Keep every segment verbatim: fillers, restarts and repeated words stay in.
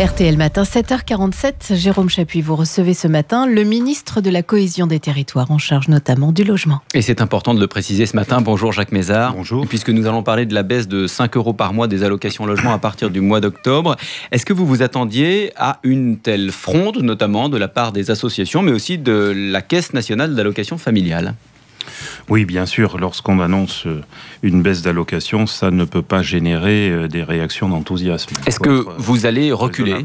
R T L Matin, sept heures quarante-sept, Jérôme Chapuis, vous recevez ce matin le ministre de la Cohésion des Territoires, en charge notamment du logement. Et c'est important de le préciser ce matin. Bonjour Jacques Mézard. Bonjour. Puisque nous allons parler de la baisse de cinq euros par mois des allocations logement à partir du mois d'octobre, est-ce que vous vous attendiez à une telle fronde, notamment de la part des associations, mais aussi de la Caisse Nationale d'Allocations Familiales ? Oui, bien sûr, lorsqu'on annonce une baisse d'allocation, ça ne peut pas générer des réactions d'enthousiasme. Est-ce que vous allez reculer ?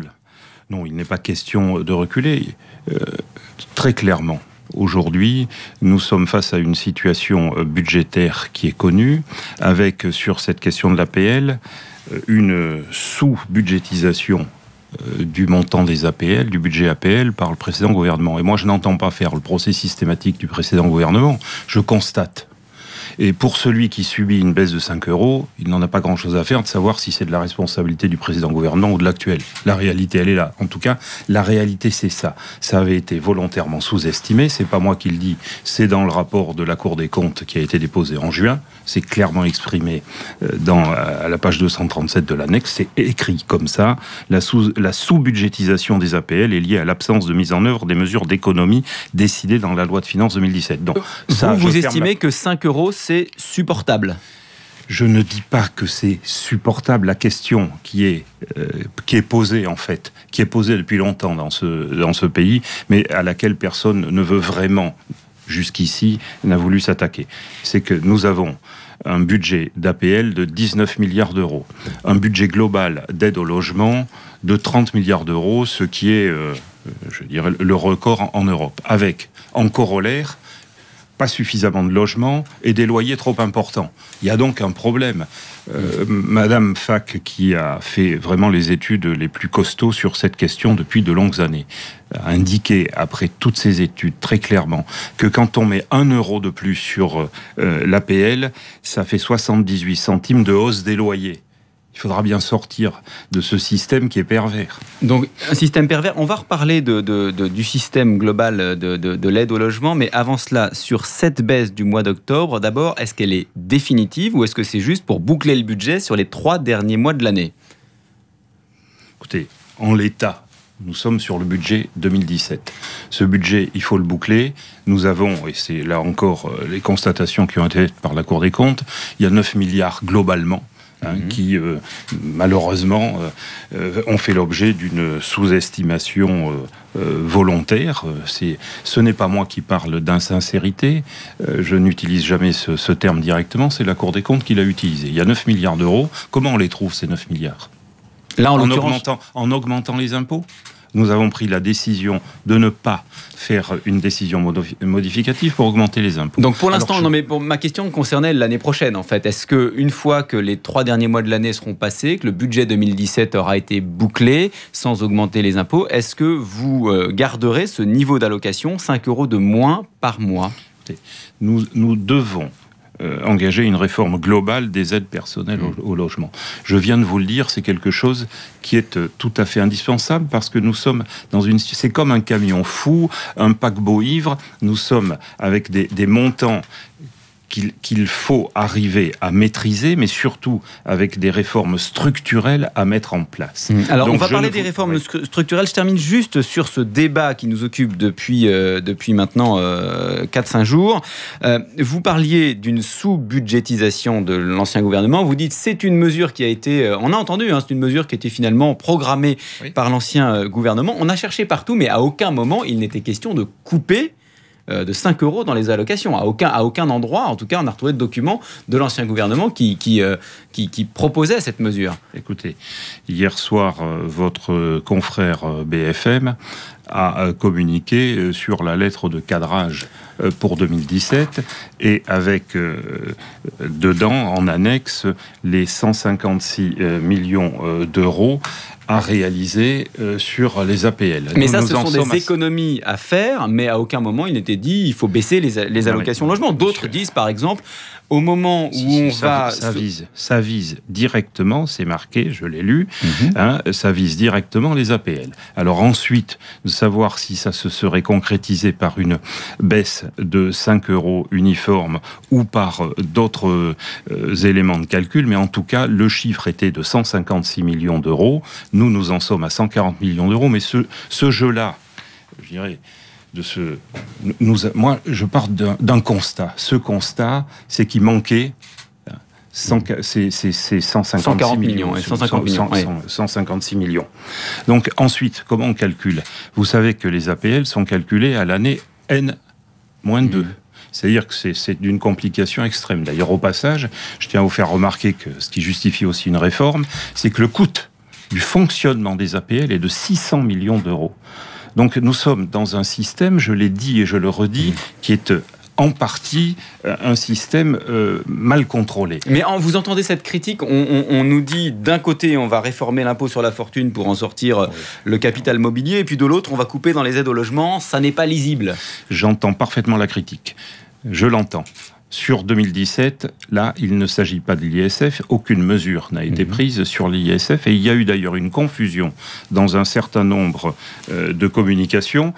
Non, il n'est pas question de reculer. Euh, très clairement, aujourd'hui, nous sommes face à une situation budgétaire qui est connue, avec, sur cette question de l'A P L, une sous-budgétisation du montant des A P L, du budget A P L par le précédent gouvernement. Et moi, je n'entends pas faire le procès systématique du précédent gouvernement, je constate. Et pour celui qui subit une baisse de cinq euros, il n'en a pas grand-chose à faire de savoir si c'est de la responsabilité du précédent gouvernement ou de l'actuel. La réalité, elle est là. En tout cas, la réalité, c'est ça. Ça avait été volontairement sous-estimé, c'est pas moi qui le dis, c'est dans le rapport de la Cour des Comptes qui a été déposé en juin, c'est clairement exprimé dans, à la page deux cent trente-sept de l'annexe, c'est écrit comme ça. La sous-budgétisation des A P L est liée à l'absence de mise en œuvre des mesures d'économie décidées dans la loi de finances deux mille dix-sept. Donc, ça, vous, vous estimez la... que cinq euros, c'est supportable? Je ne dis pas que c'est supportable. La question qui est, euh, qui est posée, en fait, qui est posée depuis longtemps dans ce, dans ce pays, mais à laquelle personne ne veut vraiment, jusqu'ici, n'a voulu s'attaquer. C'est que nous avons un budget d'A P L de dix-neuf milliards d'euros, un budget global d'aide au logement de trente milliards d'euros, ce qui est, euh, je dirais, le record en Europe, avec, en corollaire, pas suffisamment de logements et des loyers trop importants. Il y a donc un problème. Euh, Madame Fac, qui a fait vraiment les études les plus costauds sur cette question depuis de longues années, a indiqué, après toutes ces études, très clairement, que quand on met un euro de plus sur euh, l'A P L, ça fait soixante-dix-huit centimes de hausse des loyers. Il faudra bien sortir de ce système qui est pervers. Donc, un système pervers. On va reparler de, de, de, du système global de, de, de l'aide au logement, mais avant cela, sur cette baisse du mois d'octobre, d'abord, est-ce qu'elle est définitive ou est-ce que c'est juste pour boucler le budget sur les trois derniers mois de l'année? Écoutez, en l'état, nous sommes sur le budget deux mille dix-sept. Ce budget, il faut le boucler. Nous avons, et c'est là encore les constatations qui ont été faites par la Cour des comptes, il y a neuf milliards globalement, Hein, mmh. qui, euh, malheureusement, euh, ont fait l'objet d'une sous-estimation euh, euh, volontaire. C'est, ce n'est pas moi qui parle d'insincérité, euh, je n'utilise jamais ce, ce terme directement, c'est la Cour des comptes qui l'a utilisé. Il y a neuf milliards d'euros, comment on les trouve ces neuf milliards? Là, en, en, augmentant, en augmentant les impôts? Nous avons pris la décision de ne pas faire une décision modificative pour augmenter les impôts. Donc pour l'instant, je... non mais pour, ma question concernait l'année prochaine en fait. Est-ce qu'une fois que les trois derniers mois de l'année seront passés, que le budget deux mille dix-sept aura été bouclé sans augmenter les impôts, est-ce que vous garderez ce niveau d'allocation, cinq euros de moins par mois? Nous, nous devons euh, engager une réforme globale des aides personnelles mmh. au, au logement. Je viens de vous le dire, c'est quelque chose qui est euh, tout à fait indispensable parce que nous sommes dans une... C'est comme un camion fou, un paquebot ivre, nous sommes avec des, des montants qu'il qu'il faut arriver à maîtriser, mais surtout avec des réformes structurelles à mettre en place. Mmh. Alors Donc on va parler des vous... réformes ouais. structurelles. Je termine juste sur ce débat qui nous occupe depuis, euh, depuis maintenant euh, quatre à cinq jours. Euh, vous parliez d'une sous-budgétisation de l'ancien gouvernement. Vous dites c'est une mesure qui a été, euh, on a entendu, hein, c'est une mesure qui était finalement programmée oui. par l'ancien gouvernement. On a cherché partout, mais à aucun moment il n'était question de couper de cinq euros dans les allocations. À aucun, à aucun endroit, en tout cas, on a retrouvé de documents de l'ancien gouvernement qui, qui, euh, qui, qui proposait cette mesure. Écoutez, hier soir, votre confrère B F M a communiqué sur la lettre de cadrage pour deux mille dix-sept et avec euh, dedans, en annexe, les cent cinquante-six millions d'euros à réaliser euh, sur les A P L. Mais nous, ça, nous ce sont des économies à... à faire, mais à aucun moment il n'était dit il faut baisser les, les allocations oui, logement. D'autres disent, par exemple, au moment où si, si, on ça, va... Ça vise, ça vise directement, c'est marqué, je l'ai lu, mm-hmm. hein, ça vise directement les A P L. Alors ensuite, de savoir si ça se serait concrétisé par une baisse de cinq euros uniforme ou par d'autres euh, éléments de calcul, mais en tout cas, le chiffre était de cent cinquante-six millions d'euros. Nous, nous en sommes à cent quarante millions d'euros, mais ce, ce jeu-là, je dirais... De ce... Nous, moi, je pars d'un constat. Ce constat, c'est qu'il manquait cent, c'est, c'est, c'est cent cinquante-six millions. cent cinquante millions, cent, ouais. cent, cent cinquante-six millions. Donc, ensuite, comment on calcule? Vous savez que les A P L sont calculés à l'année N moins deux. Mmh. C'est-à-dire que c'est d'une complication extrême. D'ailleurs, au passage, je tiens à vous faire remarquer que ce qui justifie aussi une réforme, c'est que le coût du fonctionnement des A P L est de six cents millions d'euros. Donc nous sommes dans un système, je l'ai dit et je le redis, qui est en partie un système euh, mal contrôlé. Mais en, vous entendez cette critique, on, on, on nous dit d'un côté on va réformer l'impôt sur la fortune pour en sortir oui. le capital mobilier, et puis de l'autre on va couper dans les aides au logement, ça n'est pas lisible. J'entends parfaitement la critique, je l'entends. Sur deux mille dix-sept, là, il ne s'agit pas de l'I S F, aucune mesure n'a été prise sur l'I S F, et il y a eu d'ailleurs une confusion dans un certain nombre euh, de communications,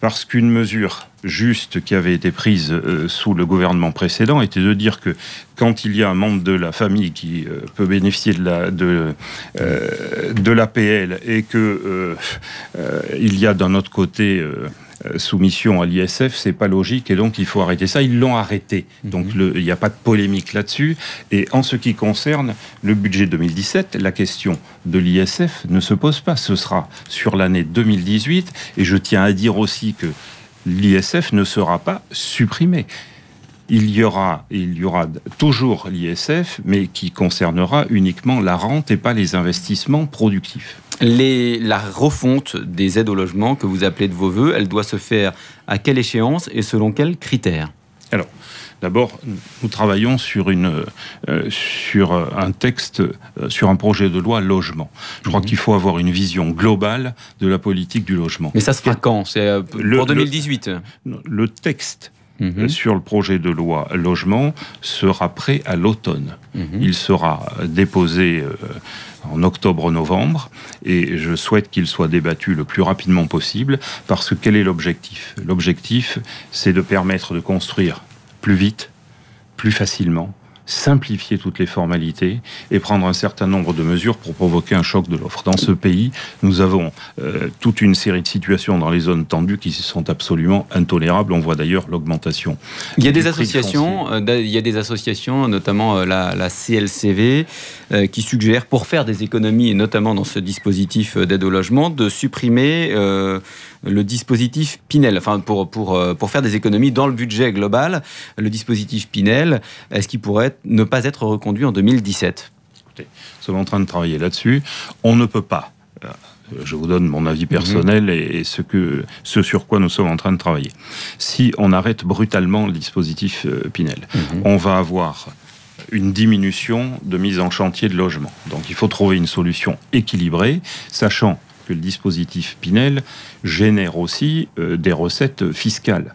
parce qu'une mesure juste qui avait été prise euh, sous le gouvernement précédent était de dire que quand il y a un membre de la famille qui euh, peut bénéficier de la de, euh, de l'A P L et que euh, euh, il y a d'un autre côté... Euh, soumission à l'I S F, c'est pas logique et donc il faut arrêter ça. Ils l'ont arrêté. Donc il n'y a pas de polémique là-dessus. Et en ce qui concerne le budget deux mille dix-sept, la question de l'I S F ne se pose pas. Ce sera sur l'année deux mille dix-huit. Et je tiens à dire aussi que l'I S F ne sera pas supprimé. Il y aura, il y aura toujours l'I S F, mais qui concernera uniquement la rente et pas les investissements productifs. Les, la refonte des aides au logement que vous appelez de vos voeux, elle doit se faire à quelle échéance et selon quels critères? Alors, d'abord, nous travaillons sur, une, euh, sur un texte, euh, sur un projet de loi logement. Je crois mmh. qu'il faut avoir une vision globale de la politique du logement. Mais ça se fera quand? C'est euh, pour le, deux mille dix-huit? Le, le texte Mmh. sur le projet de loi logement sera prêt à l'automne. Mmh. Il sera déposé en octobre-novembre et je souhaite qu'il soit débattu le plus rapidement possible parce que quel est l'objectif? L'objectif, c'est de permettre de construire plus vite, plus facilement, simplifier toutes les formalités et prendre un certain nombre de mesures pour provoquer un choc de l'offre. Dans ce pays, nous avons euh, toute une série de situations dans les zones tendues qui sont absolument intolérables. On voit d'ailleurs l'augmentation. Il y a des associations, euh, il y a des associations, notamment euh, la, la C L C V, euh, qui suggèrent, pour faire des économies, et notamment dans ce dispositif d'aide au logement, de supprimer euh, le dispositif Pinel. Enfin, pour, pour, euh, pour faire des économies dans le budget global, le dispositif Pinel, est-ce qu'il pourrait être ne pas être reconduit en deux mille dix-sept? Écoutez, nous sommes en train de travailler là-dessus. On ne peut pas. Je vous donne mon avis personnel mmh. et ce, que, ce sur quoi nous sommes en train de travailler. Si on arrête brutalement le dispositif Pinel, mmh. on va avoir une diminution de mise en chantier de logement. Donc il faut trouver une solution équilibrée, sachant que le dispositif Pinel génère aussi euh, des recettes fiscales.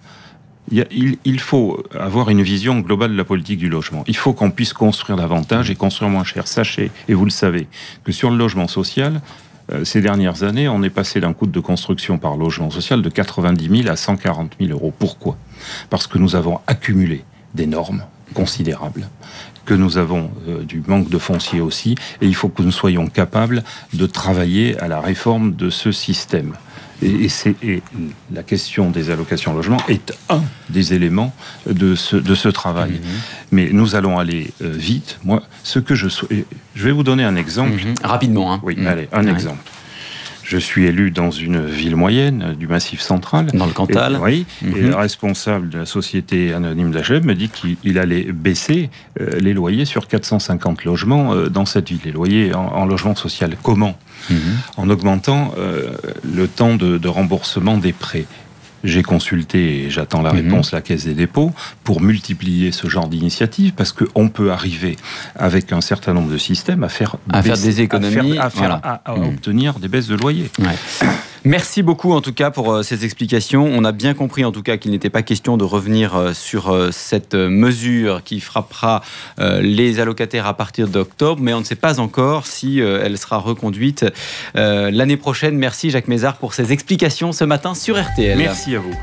Il faut avoir une vision globale de la politique du logement. Il faut qu'on puisse construire davantage et construire moins cher. Sachez, et vous le savez, que sur le logement social, ces dernières années, on est passé d'un coût de construction par logement social de quatre-vingt-dix mille à cent quarante mille euros. Pourquoi? Parce que nous avons accumulé des normes considérables, que nous avons euh, du manque de foncier aussi, et il faut que nous soyons capables de travailler à la réforme de ce système. Et, et, et la question des allocations logement est un des éléments de ce, de ce travail. Mmh. Mais nous allons aller euh, vite. Moi, ce que je sou... je vais vous donner un exemple. Mmh. Rapidement. Hein. Oui, mmh. allez, un ouais. exemple. Je suis élu dans une ville moyenne du Massif central. Dans le Cantal. Et, oui. Mmh. Et le responsable de la société anonyme d'H L M me dit qu'il allait baisser euh, les loyers sur quatre cent cinquante logements euh, dans cette ville. Les loyers en, en logement social. Comment? Mmh. En augmentant euh, le temps de, de remboursement des prêts. J'ai consulté, et j'attends la réponse, mmh. la Caisse des dépôts, pour multiplier ce genre d'initiative, parce qu'on peut arriver, avec un certain nombre de systèmes, à faire, à baisser, faire des économies, à, faire, voilà. à, à, à mmh. obtenir des baisses de loyer. Ouais. Merci beaucoup en tout cas pour euh, ces explications. On a bien compris en tout cas qu'il n'était pas question de revenir euh, sur euh, cette mesure qui frappera euh, les allocataires à partir d'octobre, mais on ne sait pas encore si euh, elle sera reconduite euh, l'année prochaine. Merci Jacques Mézard pour ces explications ce matin sur R T L. Merci à vous.